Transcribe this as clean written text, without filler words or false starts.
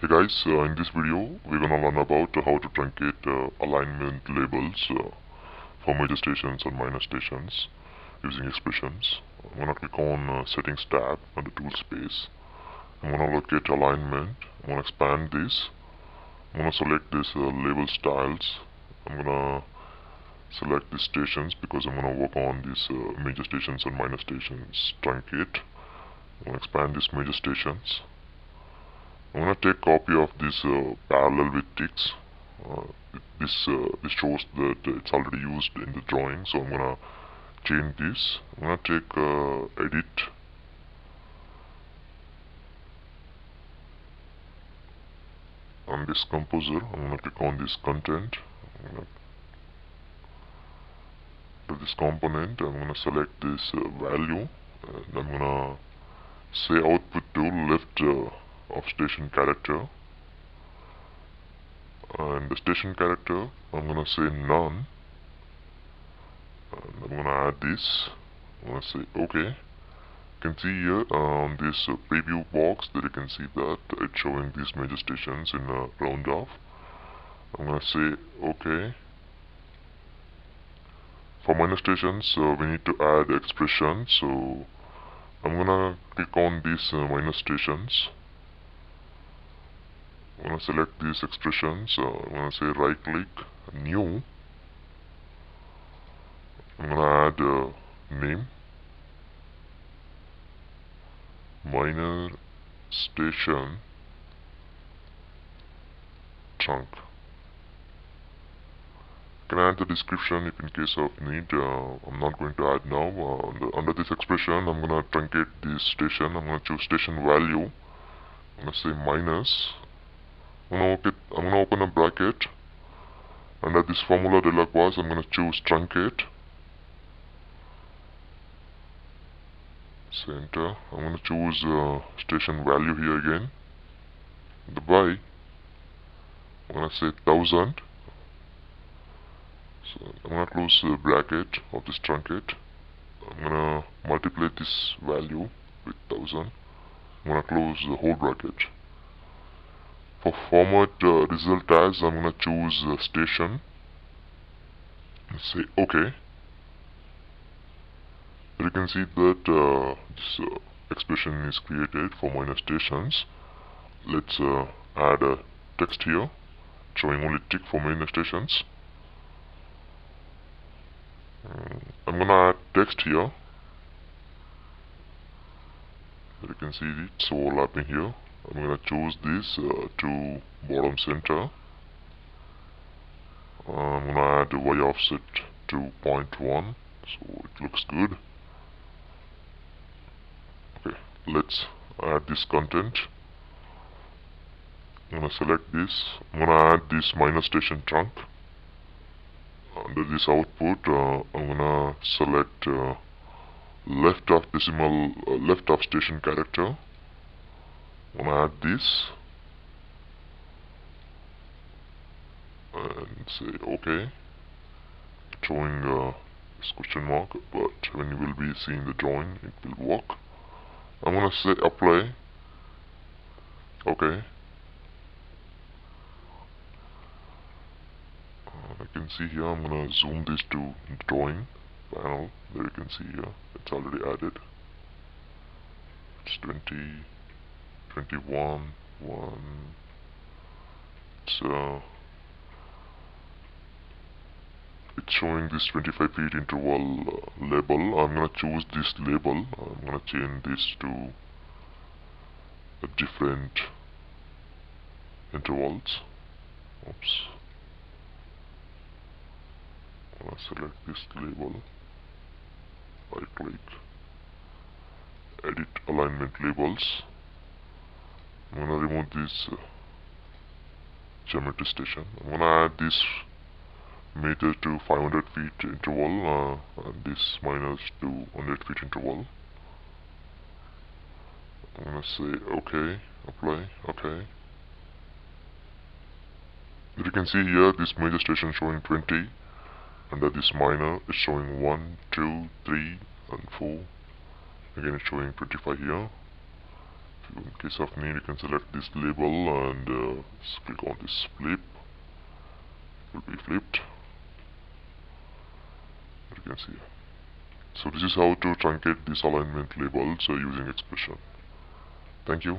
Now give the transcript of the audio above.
Hey guys, in this video we're gonna learn about how to truncate alignment labels for major stations and minor stations using expressions. I'm gonna click on settings tab on the tool space. I'm gonna locate alignment. I'm gonna expand this. I'm gonna select this label styles. I'm gonna select the stations because I'm gonna work on these major stations and minor stations truncate. I'm gonna expand these major stations. I'm going to take copy of this parallel with ticks. This shows that it's already used in the drawing, so I'm going to change this. I'm going to take edit, on this composer I'm going to click on this content. I'm going to this component, I'm going to select this value, and I'm going to say output to left of station character, and the station character I'm gonna say none, and I'm gonna add this. I'm gonna say OK. You can see here on this preview box that you can see that it's showing these major stations in a round off. I'm gonna say OK. For minor stations we need to add expression, so I'm gonna click on these minor stations. I'm going to select these expressions. I'm going to say right click, new. I'm going to add name, minor station trunk. You can add the description if in case of need. I'm not going to add now. Under this expression I'm going to truncate this station. I'm going to choose station value. I'm going to say minus. I'm going to open a bracket. Under this formula dialog box I'm going to choose truncate. Enter. I'm going to choose station value here again. Dubai. I'm going to say 1000. So I'm going to close the bracket of this truncate. I'm going to multiply this value with 1000. I'm going to close the whole bracket. For format result as, I'm going to choose station. Let's say OK. But you can see that this expression is created for minor stations. Let's add a text here showing only tick for minor stations. I'm going to add text here. But you can see it's overlapping here. I'm going to choose this to bottom center. I'm going to add the Y offset to 0.1, so it looks good. Okay, let's add this content. I'm going to select this. I'm going to add this minor station trunk. Under this output, I'm going to select left of station character. I'm going to add this and say OK, showing this question mark, but when you will be seeing the drawing it will work. I'm going to say apply, OK. I can see here, I'm going to zoom this to drawing panel. There you can see here, it's already added. It's 21, it's showing this 25 feet interval label. I'm going to choose this label. I'm going to change this to a different intervals. Oops. I'm going to select this label, right click, edit alignment labels. I'm going to remove this geometry station. I'm going to add this meter to 500 feet interval, and this minus to 100 feet interval. I'm going to say OK, apply, OK. But you can see here this major station showing 20, and that this minor is showing 1, 2, 3 and 4. Again it's showing 25 here. in case of need you can select this label and click on this flip, it will be flipped, you can see. So this is how to truncate this alignment label using expression. Thank you.